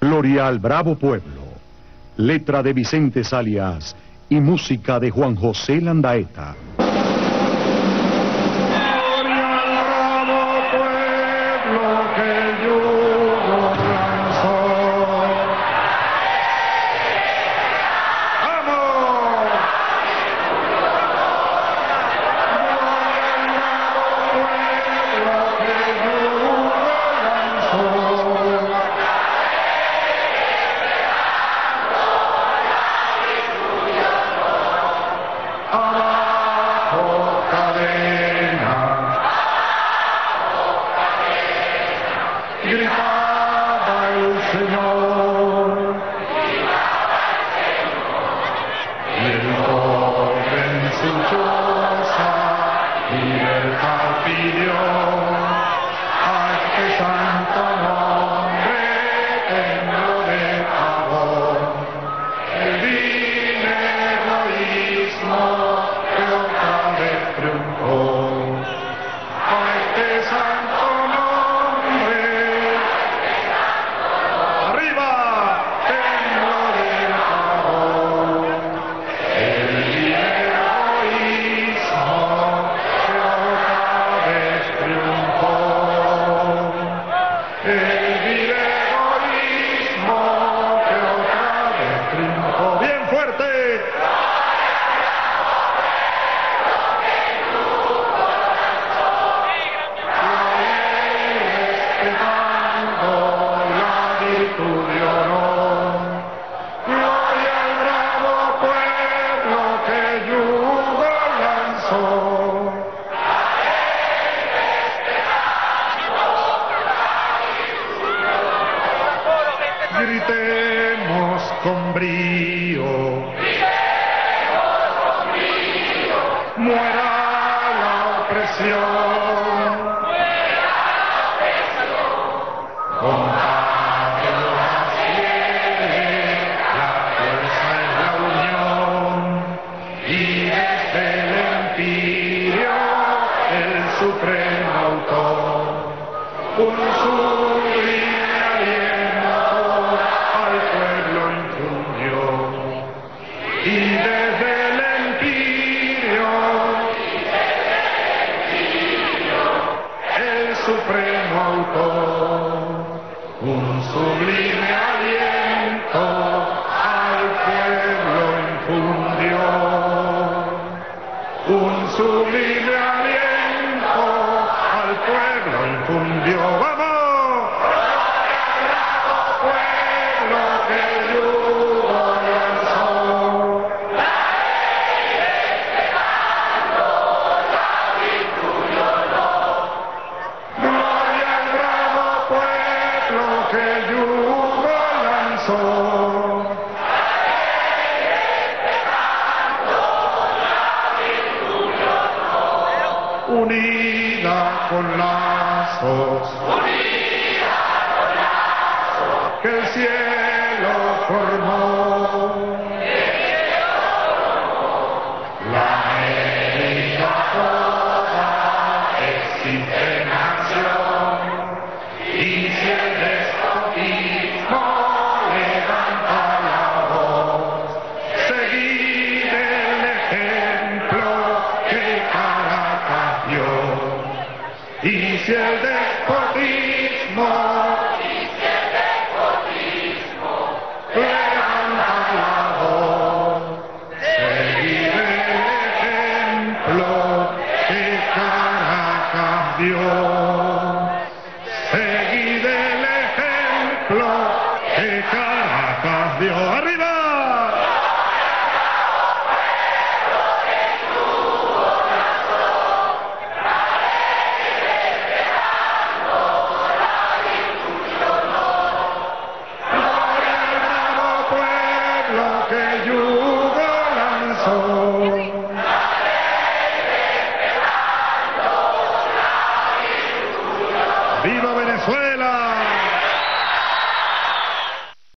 Gloria al bravo pueblo, letra de Vicente Salias y música de Juan José Landaeta. Gloria al bravo pueblo que el yugo lanzó. ¡Vamos! Gloria al bravo pueblo que el yugo lanzó. Gritaba el Señor, y el joven sin choza libertad pidió a este santo nombre templo de amor. El vil egoísmo que otra vez triunfó a este santo. Gritemos con brío, muera la opresión, combate las fieles, la fuerza y la unión, y desde el empirio el supremo autor, un sublime y desde el empirio, el supremo autor, un sublime aliento al pueblo infundió, un sublime aliento al pueblo infundió. ¡Vamos! ¡Gloria al bravo pueblo que el yugo lanzó! ¡Al este santo la virtud lloró! Unida con lazos, que el cielo formó, la herida toda existe nación, y si el y si el despotismo